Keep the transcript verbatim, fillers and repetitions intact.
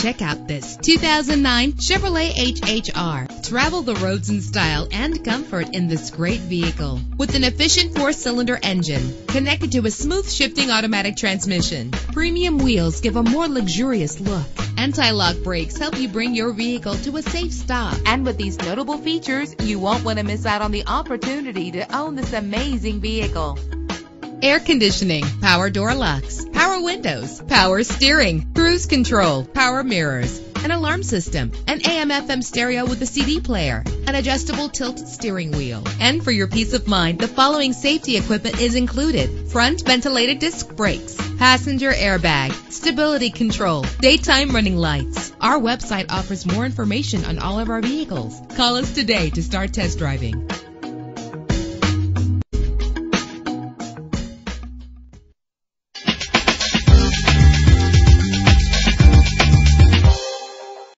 Check out this two thousand nine Chevrolet H H R. Travel the roads in style and comfort in this great vehicle. With an efficient four-cylinder engine connected to a smooth shifting automatic transmission, premium wheels give a more luxurious look. Anti-lock brakes help you bring your vehicle to a safe stop. And with these notable features, you won't want to miss out on the opportunity to own this amazing vehicle. Air conditioning, power door locks, power windows, power steering, cruise control, power mirrors, an alarm system, an A M F M stereo with a C D player, an adjustable tilt steering wheel. And for your peace of mind, the following safety equipment is included: front ventilated disc brakes, passenger airbag, stability control, daytime running lights. Our website offers more information on all of our vehicles. Call us today to start test driving.